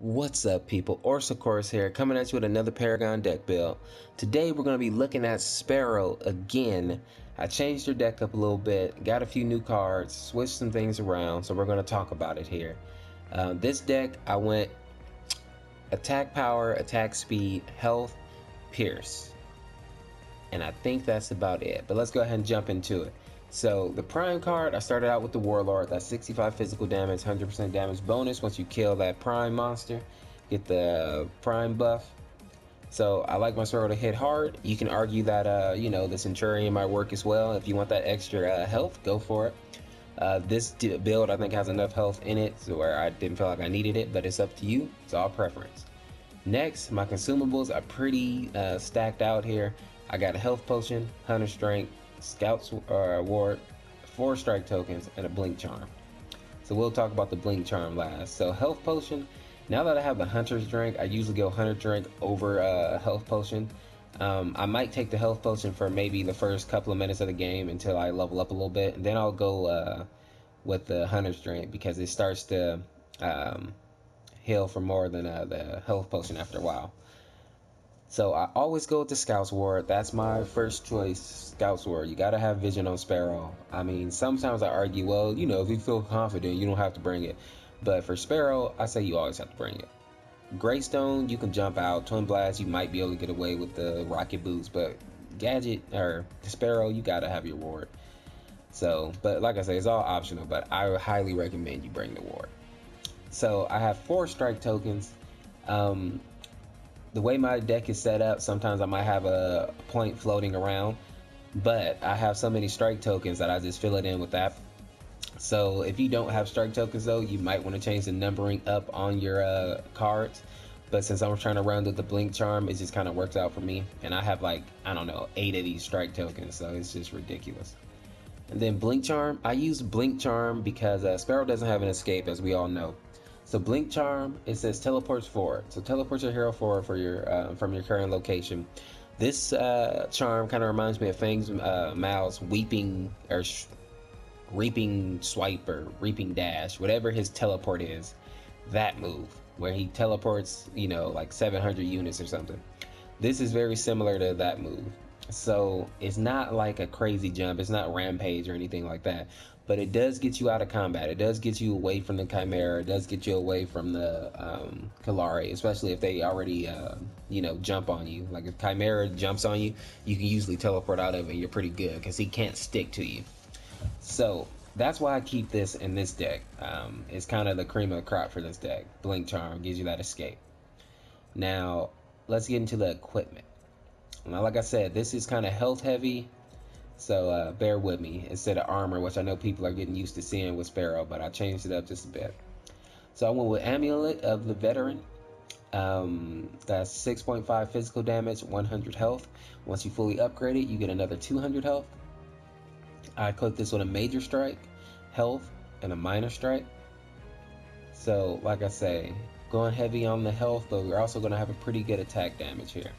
What's up, people? Orsacorys here, coming at you with another Paragon deck build. Today we're going to be looking at Sparrow again. I changed her deck up a little bit, got a few new cards, switched some things around, so we're going to talk about it here. This deck, I went attack power, attack speed, health, pierce, and I think that's about it, but let's go ahead and jump into it. So the Prime card, I started out with the Warlord. That's 65 physical damage, 100% damage bonus once you kill that Prime monster. Get the Prime buff. So I like my Sparrow to hit hard. You can argue that you know, the Centurion might work as well. If you want that extra health, go for it. This build I think has enough health in it to where I didn't feel like I needed it, but it's up to you. It's all preference. Next, my consumables are pretty stacked out here. I got a health potion, Hunter Strength, Scouts Ward, 4 strike tokens, and a Blink Charm. So we'll talk about the Blink Charm last. So health potion, now that I have the Hunter's Drink, I usually go Hunter Drink over health potion. I might take the health potion for maybe the first couple of minutes of the game until I level up a little bit, and then I'll go with the Hunter's Drink, because it starts to heal for more than the health potion after a while. So I always go with the Scouts Ward. That's my first choice, Scouts Ward. You gotta have vision on Sparrow. I mean, sometimes I argue, well, you know, if you feel confident, you don't have to bring it. But for Sparrow, I say you always have to bring it. Greystone, you can jump out. Twin Blast, you might be able to get away with the Rocket Boots, but Gadget or Sparrow, you gotta have your Ward. So, but like I say, it's all optional, but I highly recommend you bring the Ward. So I have 4 strike tokens. The way my deck is set up, sometimes I might have a point floating around, but I have so many strike tokens that I just fill it in with that. So if you don't have strike tokens though, you might want to change the numbering up on your cards, but since I'm trying to round with the Blink Charm, it just kind of works out for me. And I have like, I don't know, 8 of these strike tokens, so it's just ridiculous. And then Blink Charm, I use Blink Charm because Sparrow doesn't have an escape, as we all know. So Blink Charm, it says teleports forward. So teleports your hero forward for your, from your current location. This charm kind of reminds me of Fang's Mao's weeping or reaping swipe or reaping dash, whatever his teleport is. That move where he teleports, you know, like 700 units or something. This is very similar to that move. So it's not like a crazy jump. It's not rampage or anything like that. But it does get you out of combat. It does get you away from the Chimera. It does get you away from the Kalari, especially if they already, you know, jump on you. Like if Chimera jumps on you, you can usually teleport out of it. You're pretty good because he can't stick to you. So that's why I keep this in this deck. It's kind of the cream of the crop for this deck. Blink Charm gives you that escape. Now let's get into the equipment. Now, like I said, this is kind of health heavy. So bear with me, instead of armor, which I know people are getting used to seeing with Sparrow, but I changed it up just a bit. So I went with Amulet of the Veteran. That's 6.5 physical damage, 100 health. Once you fully upgrade it, you get another 200 health. I equipped this with a major strike, health, and a minor strike. So like I say, going heavy on the health, but we're also going to have a pretty good attack damage here.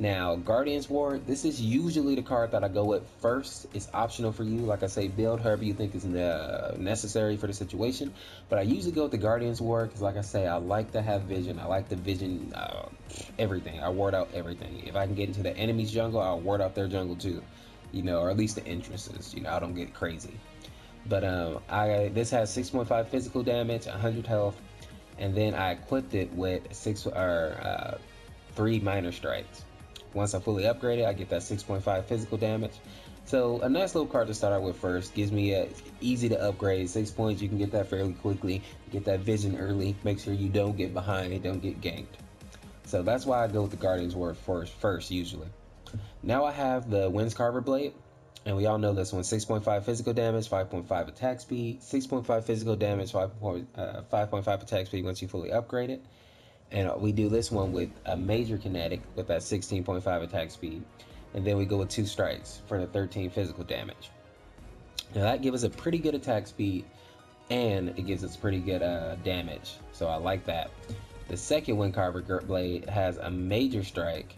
Now, Guardians Ward, this is usually the card that I go with first. It's optional for you. Like I say, build however you think is necessary for the situation. But I usually go with the Guardians Ward because, like I say, I like to have vision. I like the vision, everything. I ward out everything. If I can get into the enemy's jungle, I'll ward out their jungle too. You know, or at least the entrances. You know, I don't get crazy. But this has 6.5 physical damage, 100 health. And then I equipped it with 3 minor strikes. Once I fully upgrade it, I get that 6.5 physical damage. So a nice little card to start out with first. Gives me a easy to upgrade. 6 points, you can get that fairly quickly. Get that vision early. Make sure you don't get behind and don't get ganked. So that's why I go with the Guardians Ward first usually. Now I have the Wind's Carver Blade. And we all know this one. 6.5 physical damage, 5.5 attack speed. 6.5 physical damage, 5.5 attack speed once you fully upgrade it. And we do this one with a major kinetic with that 16.5 attack speed. And then we go with 2 strikes for the 13 physical damage. Now that gives us a pretty good attack speed and it gives us pretty good damage. So I like that. The second Wind Carver Blade has a major strike,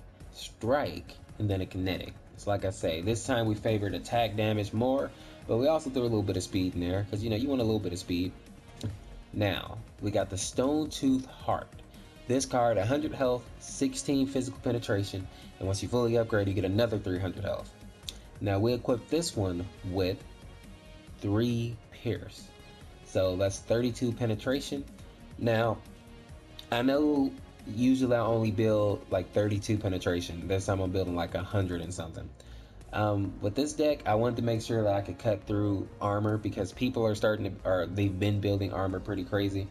and then a kinetic. So like I say, this time we favored attack damage more, but we also threw a little bit of speed in there because, you know, you want a little bit of speed. Now, we got the Stone Tooth Heart. This card, 100 health, 16 physical penetration, and once you fully upgrade, you get another 300 health. Now we equip this one with 3 pierce, so that's 32 penetration. Now, I know usually I only build like 32 penetration. This time I'm building like 100 and something. With this deck, I wanted to make sure that I could cut through armor, because people are starting to, or they've been building armor pretty crazy.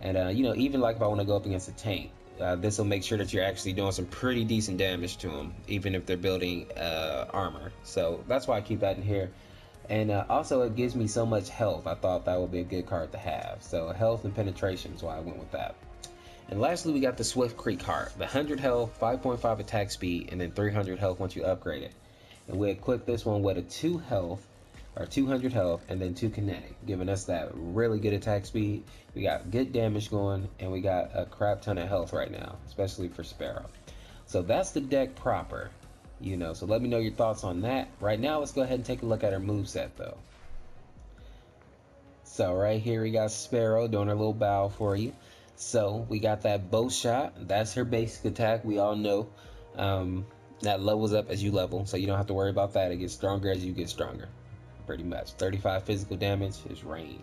And you know, even like if I want to go up against a tank, this will make sure that you're actually doing some pretty decent damage to them, even if they're building armor. So that's why I keep that in here. And also, it gives me so much health. I thought that would be a good card to have. So health and penetration is why I went with that. And lastly, we got the Swift Creek Heart. The 100 health, 5.5 attack speed, and then 300 health once you upgrade it. And we equip this one with a 2 health, or 200 health, and then 2 kinetic, giving us that really good attack speed. We got good damage going, and we got a crap ton of health right now, especially for Sparrow. So that's the deck proper. You know, so let me know your thoughts on that. Right now, let's go ahead and take a look at her moveset, though. So right here, we got Sparrow doing her little bow for you. So we got that bow shot. That's her basic attack. We all know that levels up as you level, so you don't have to worry about that. It gets stronger as you get stronger, pretty much. 35 physical damage is ranged.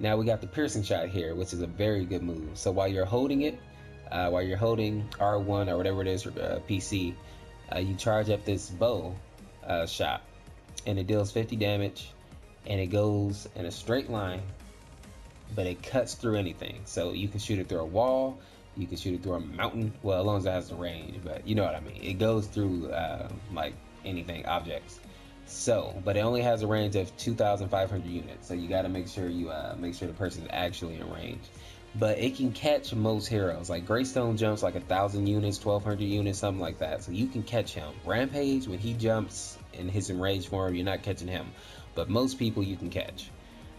Now we got the piercing shot here, which is a very good move. So while you're holding it, while you're holding R1 or whatever it is for PC, you charge up this bow shot, and it deals 50 damage, and it goes in a straight line, but it cuts through anything. So you can shoot it through a wall, you can shoot it through a mountain, well, as long as it has the range, but you know what I mean. It goes through like anything, objects. So, but it only has a range of 2,500 units, so you got to make sure you the person's actually in range. But it can catch most heroes. Like Greystone jumps like 1,000 units, 1,200 units, something like that. So you can catch him. Rampage, when he jumps in his enraged form, you're not catching him. But most people you can catch.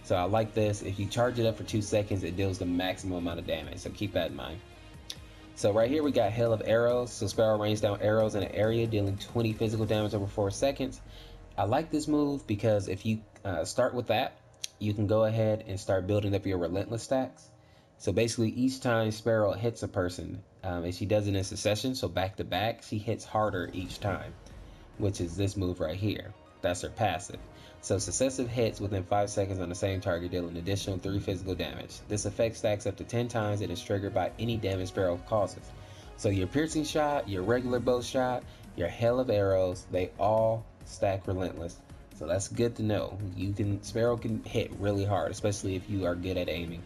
So I like this. If you charge it up for 2 seconds, it deals the maximum amount of damage. So keep that in mind. So right here we got Hail of Arrows. So Sparrow rains down arrows in an area, dealing 20 physical damage over 4 seconds. I like this move because if you start with that, you can go ahead and start building up your relentless stacks. So basically, each time Sparrow hits a person, and she does it in succession, so back to back, she hits harder each time, which is this move right here. That's her passive. So successive hits within 5 seconds on the same target deal an additional 3 physical damage. This effect stacks up to 10 times and is triggered by any damage Sparrow causes. So your piercing shot, your regular bow shot, your Hail of Arrows, they all stack relentless. So that's good to know. You can, Sparrow can hit really hard, especially if you are good at aiming.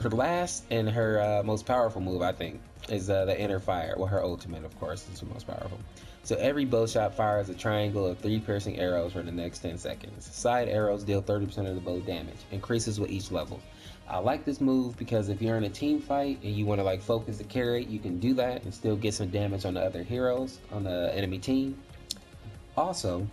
Her last and her most powerful move, I think, is the Inner Fire. Well, her ultimate, of course, is the most powerful. So every bow shot fires a triangle of 3 piercing arrows for the next 10 seconds. Side arrows deal 30% of the bow damage, increases with each level. I like this move because if you're in a team fight and you want to like focus the carry, you can do that and still get some damage on the other heroes on the enemy team. Also,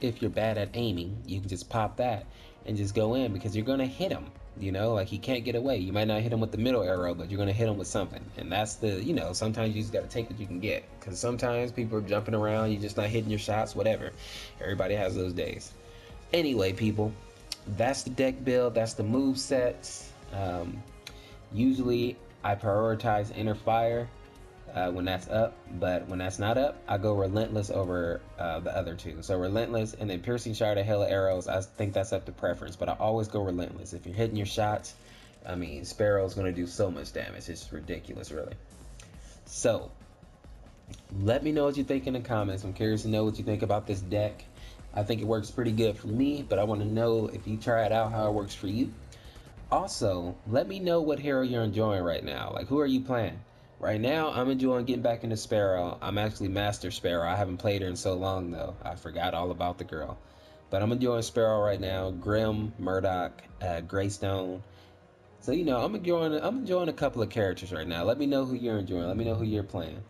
if you're bad at aiming, you can just pop that and just go in, because you're going to hit him. You know, like he can't get away. You might not hit him with the middle arrow, but you're going to hit him with something. And that's the, you know, sometimes you just got to take what you can get. Because sometimes people are jumping around, you're just not hitting your shots, whatever. Everybody has those days. Anyway, people, that's the deck build. That's the move sets. Usually I prioritize Inner Fire when that's up. But when that's not up, I go Relentless over the other two. So Relentless and then Piercing Shot or Hail of Arrows, I think that's up to preference, but I always go Relentless. If you're hitting your shots, I mean, Sparrow's going to do so much damage. It's ridiculous, really. So let me know what you think in the comments. I'm curious to know what you think about this deck. I think it works pretty good for me, but I want to know if you try it out how it works for you. Also, let me know what hero you're enjoying right now. Like, who are you playing? Right now, I'm enjoying getting back into Sparrow. I'm actually Master Sparrow. I haven't played her in so long, though. I forgot all about the girl. But I'm enjoying Sparrow right now. Grim, Murdoch, Greystone. So, you know, I'm enjoying a couple of characters right now. Let me know who you're enjoying. Let me know who you're playing.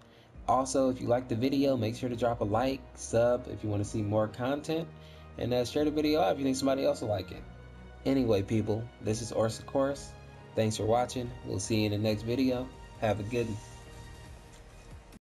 Also, if you like the video, make sure to drop a like, sub if you want to see more content. And share the video out if you think somebody else will like it. Anyway, people, this is Orsecorys. Thanks for watching. We'll see you in the next video. Have a good one.